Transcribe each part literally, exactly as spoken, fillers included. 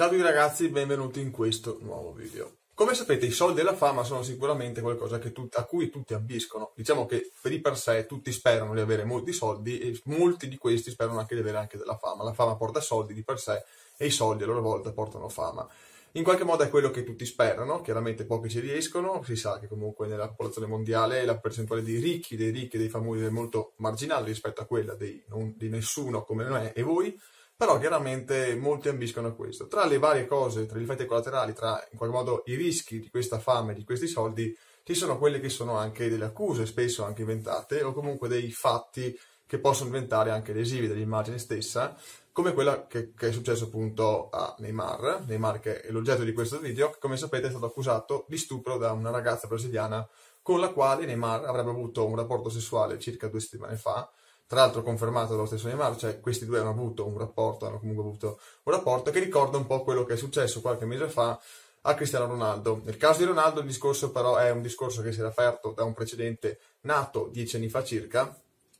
Ciao a tutti ragazzi, benvenuti in questo nuovo video. Come sapete, i soldi e la fama sono sicuramente qualcosa che tu, a cui tutti ambiscono. Diciamo che per di per sé tutti sperano di avere molti soldi e molti di questi sperano anche di avere anche della fama. La fama porta soldi di per sé e i soldi a loro volta portano fama. In qualche modo è quello che tutti sperano, chiaramente pochi ci riescono. Si sa che comunque nella popolazione mondiale la percentuale dei ricchi, dei ricchi e dei famosi è molto marginale rispetto a quella dei, non, di nessuno come me e voi. Però chiaramente molti ambiscono a questo. Tra le varie cose, tra gli effetti collaterali, tra in qualche modo i rischi di questa fame, di questi soldi, ci sono quelle che sono anche delle accuse, spesso anche inventate, o comunque dei fatti che possono diventare anche lesivi dell'immagine stessa, come quella che, che è successo appunto a Neymar, Neymar che è l'oggetto di questo video, che come sapete è stato accusato di stupro da una ragazza brasiliana con la quale Neymar avrebbe avuto un rapporto sessuale circa due settimane fa, tra l'altro confermato dallo stesso Neymar, cioè questi due hanno avuto un rapporto, hanno comunque avuto un rapporto che ricorda un po' quello che è successo qualche mese fa a Cristiano Ronaldo. Nel caso di Ronaldo il discorso però è un discorso che si era aperto da un precedente nato dieci anni fa circa,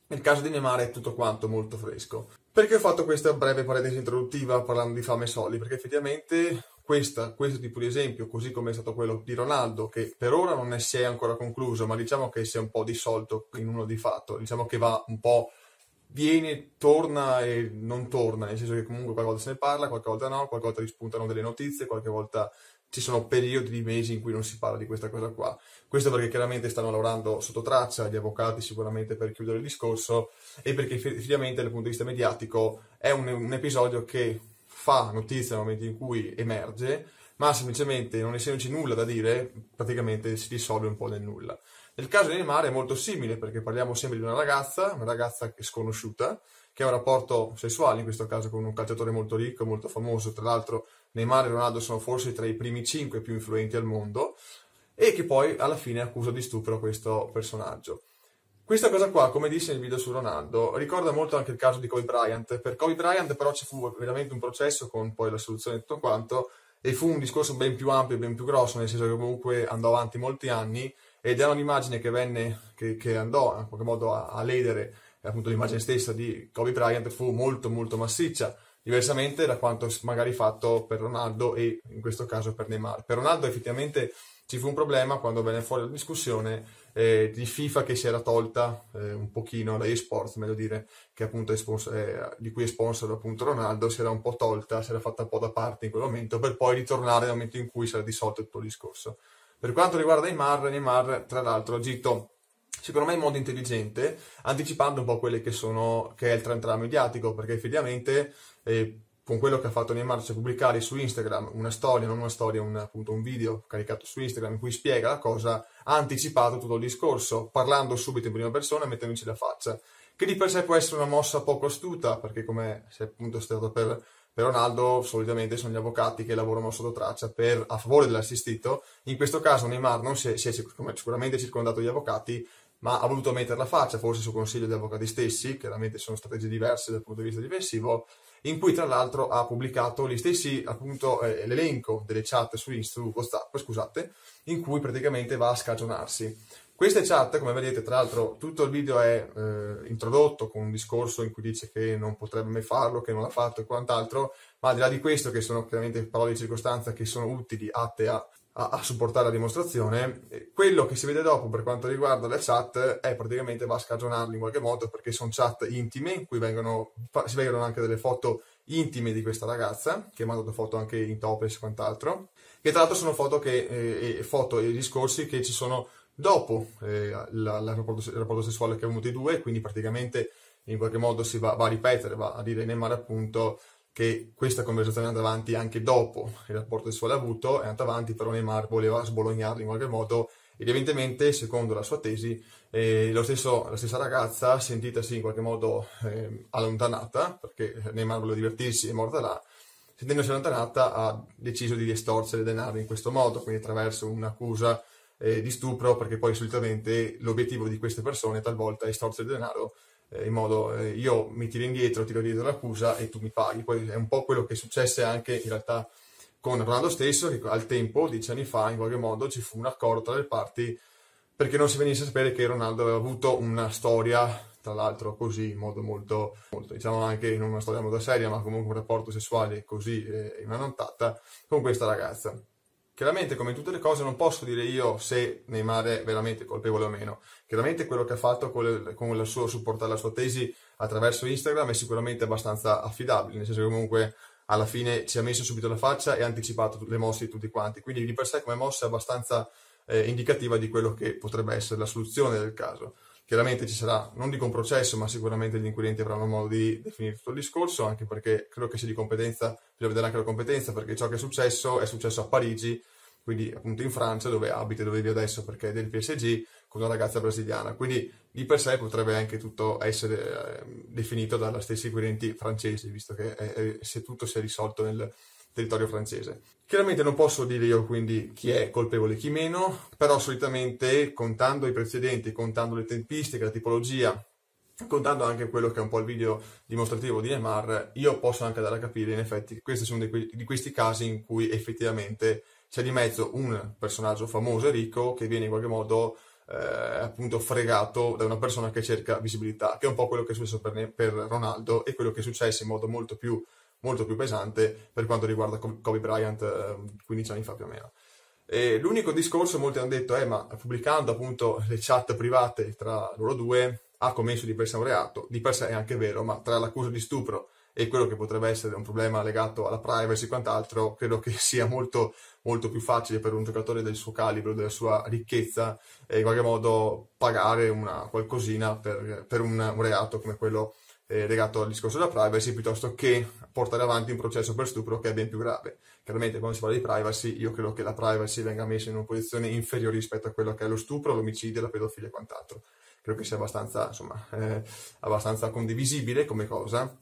nel caso di Neymar è tutto quanto molto fresco. Perché ho fatto questa breve parentesi introduttiva parlando di fame e soldi? Perché effettivamente questa, questo tipo di esempio, così come è stato quello di Ronaldo, che per ora non è, si è ancora concluso, ma diciamo che si è un po' dissolto in uno di fatto, diciamo che va un po'... viene, torna e non torna, nel senso che comunque qualche volta se ne parla, qualche volta no, qualche volta rispuntano delle notizie, qualche volta ci sono periodi di mesi in cui non si parla di questa cosa qua. Questo perché chiaramente stanno lavorando sotto traccia gli avvocati sicuramente per chiudere il discorso e perché effettivamente dal punto di vista mediatico è un, un episodio che fa notizia nel momento in cui emerge, ma semplicemente non essendoci nulla da dire praticamente si dissolve un po' nel nulla. Nel caso di Neymar è molto simile perché parliamo sempre di una ragazza, una ragazza sconosciuta, che ha un rapporto sessuale, in questo caso con un calciatore molto ricco, molto famoso, tra l'altro Neymar e Ronaldo sono forse tra i primi cinque più influenti al mondo, e che poi alla fine accusa di stupro questo personaggio. Questa cosa qua, come disse nel video su Ronaldo, ricorda molto anche il caso di Kobe Bryant. Per Kobe Bryant però ci fu veramente un processo con poi la soluzione di tutto quanto, e fu un discorso ben più ampio e ben più grosso, nel senso che comunque andò avanti molti anni, ed è un'immagine che, venne, che, che andò in qualche modo a, a ledere appunto l'immagine stessa di Kobe Bryant, fu molto molto massiccia, diversamente da quanto magari fatto per Ronaldo e in questo caso per Neymar. Per Ronaldo effettivamente ci fu un problema quando venne fuori la discussione eh, di FIFA che si era tolta eh, un pochino, la eSports meglio dire, che appunto è sponsor, eh, di cui è sponsor appunto Ronaldo, si era un po' tolta, si era fatta un po' da parte in quel momento per poi ritornare nel momento in cui si era dissolto tutto il discorso. Per quanto riguarda Neymar, Neymar tra l'altro ha agito secondo me in modo intelligente, anticipando un po' quelle che sono che è il trantran mediatico, perché effettivamente eh, con quello che ha fatto Neymar, cioè pubblicare su Instagram una storia, non una storia, un, appunto un video caricato su Instagram in cui spiega la cosa, ha anticipato tutto il discorso, parlando subito in prima persona e mettendoci la faccia, che di per sé può essere una mossa poco astuta, perché come se appunto è stato per... Per Ronaldo solitamente sono gli avvocati che lavorano sotto traccia per, a favore dell'assistito, in questo caso Neymar non si è, si è sicuramente circondato di avvocati, ma ha voluto mettere la faccia, forse su consiglio degli avvocati stessi, chiaramente sono strategie diverse dal punto di vista difensivo, in cui tra l'altro ha pubblicato gli stessi appunto eh, l'elenco delle chat su Instagram, WhatsApp, scusate, in cui praticamente va a scagionarsi. Queste chat, come vedete, tra l'altro tutto il video è eh, introdotto con un discorso in cui dice che non potrebbe mai farlo, che non l'ha fatto e quant'altro, ma al di là di questo, che sono chiaramente parole di circostanza che sono utili atte a, a, a supportare la dimostrazione, quello che si vede dopo per quanto riguarda le chat è praticamente va a scagionarli in qualche modo, perché sono chat intime in cui vengono, si vedono anche delle foto intime di questa ragazza, che ha mandato foto anche in topless e quant'altro, che tra l'altro sono foto, che, eh, foto e discorsi che ci sono dopo eh, la, la, il rapporto sessuale che ha avuto i due, quindi praticamente in qualche modo si va, va a ripetere, va a dire Neymar appunto che questa conversazione è andata avanti anche dopo il rapporto sessuale avuto, è andata avanti, però Neymar voleva sbolognarlo in qualche modo, ed evidentemente, secondo la sua tesi, eh, lo stesso, la stessa ragazza, sentitasi in qualche modo eh, allontanata, perché Neymar voleva divertirsi e è morta là, sentendosi allontanata ha deciso di estorcere denaro in questo modo, quindi attraverso un'accusa di stupro, perché poi solitamente l'obiettivo di queste persone talvolta è estorcere il denaro eh, in modo eh, io mi tiro indietro, tiro dietro l'accusa e tu mi paghi. Poi è un po' quello che successe anche in realtà con Ronaldo stesso, che al tempo, dieci anni fa, in qualche modo ci fu un accordo tra le parti perché non si venisse a sapere che Ronaldo aveva avuto una storia tra l'altro così, in modo molto, molto, diciamo anche in una storia molto seria, ma comunque un rapporto sessuale così, eh, in una nottata, con questa ragazza. Chiaramente, come in tutte le cose, non posso dire io se Neymar è veramente colpevole o meno. Chiaramente quello che ha fatto con, le, con la sua, supportare la sua tesi attraverso Instagram è sicuramente abbastanza affidabile, nel senso che comunque alla fine ci ha messo subito la faccia e ha anticipato le mosse di tutti quanti, quindi di per sé come mossa è abbastanza eh, indicativa di quello che potrebbe essere la soluzione del caso. Chiaramente ci sarà, non dico un processo, ma sicuramente gli inquirenti avranno modo di definire tutto il discorso, anche perché credo che sia di competenza, bisogna vedere anche la competenza, perché ciò che è successo è successo a Parigi, quindi appunto in Francia, dove abita, dove vive adesso, perché è del P S G, con una ragazza brasiliana. Quindi di per sé potrebbe anche tutto essere eh, definito dalla stessa inquirenti francesi, visto che è, è, se tutto si è risolto nel territorio francese. Chiaramente non posso dire io quindi chi è colpevole e chi meno, però solitamente contando i precedenti, contando le tempistiche, la tipologia, contando anche quello che è un po' il video dimostrativo di Neymar, io posso anche dare a capire in effetti che questi sono di, di questi casi in cui effettivamente c'è di mezzo un personaggio famoso e ricco che viene in qualche modo eh, appunto fregato da una persona che cerca visibilità, che è un po' quello che è successo per, ne- per Ronaldo e quello che è successo in modo molto più molto più pesante per quanto riguarda Kobe Bryant quindici anni fa più o meno. E l'unico discorso, molti hanno detto, eh, ma pubblicando appunto le chat private tra loro due ha commesso di per sé un reato, di per sé è anche vero, ma tra l'accusa di stupro e quello che potrebbe essere un problema legato alla privacy e quant'altro, credo che sia molto, molto più facile per un giocatore del suo calibro, della sua ricchezza, eh, in qualche modo pagare una qualcosina per, per un, un reato come quello legato al discorso della privacy, piuttosto che portare avanti un processo per stupro che è ben più grave. Chiaramente quando si parla di privacy, io credo che la privacy venga messa in una posizione inferiore rispetto a quello che è lo stupro, l'omicidio, la pedofilia e quant'altro. Credo che sia abbastanza, insomma, eh, abbastanza condivisibile come cosa,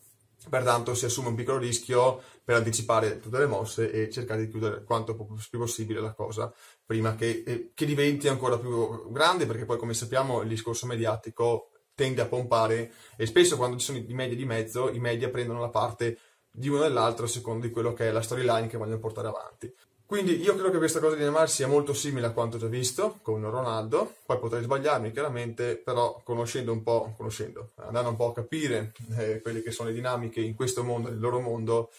pertanto si assume un piccolo rischio per anticipare tutte le mosse e cercare di chiudere quanto più possibile la cosa, prima che, eh, che diventi ancora più grande, perché poi, come sappiamo, il discorso mediatico tende a pompare e spesso quando ci sono i media di mezzo, i media prendono la parte di uno e dell'altro a seconda di quello che è la storyline che vogliono portare avanti. Quindi io credo che questa cosa di Neymar sia molto simile a quanto già visto con Ronaldo, poi potrei sbagliarmi chiaramente, però conoscendo un po', conoscendo, andando un po' a capire eh, quelle che sono le dinamiche in questo mondo, nel loro mondo,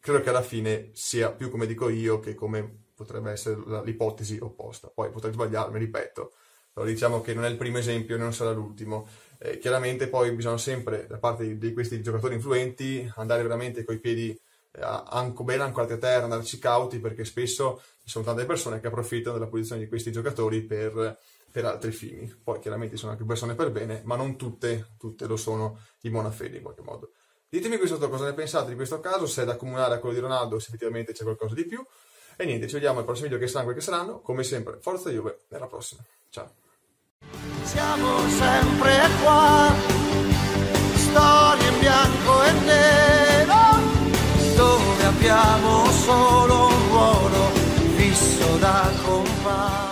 credo che alla fine sia più come dico io che come potrebbe essere l'ipotesi opposta. Poi potrei sbagliarmi, ripeto, però diciamo che non è il primo esempio e non sarà l'ultimo. Eh, chiaramente poi bisogna sempre, da parte di, di questi giocatori influenti, andare veramente coi piedi anco ben ancorati a terra, andarci cauti, perché spesso ci sono tante persone che approfittano della posizione di questi giocatori per, per altri fini. Poi chiaramente ci sono anche persone per bene, ma non tutte, tutte lo sono di buona fede in qualche modo. Ditemi qui sotto cosa ne pensate di questo caso, se è da accomunare a quello di Ronaldo, se effettivamente c'è qualcosa di più. E niente, ci vediamo ai prossimi video che saranno quel che saranno. Come sempre, forza Juve, nella prossima. Ciao. Siamo sempre qua, storie in bianco e nero, dove abbiamo solo un ruolo fisso da compare.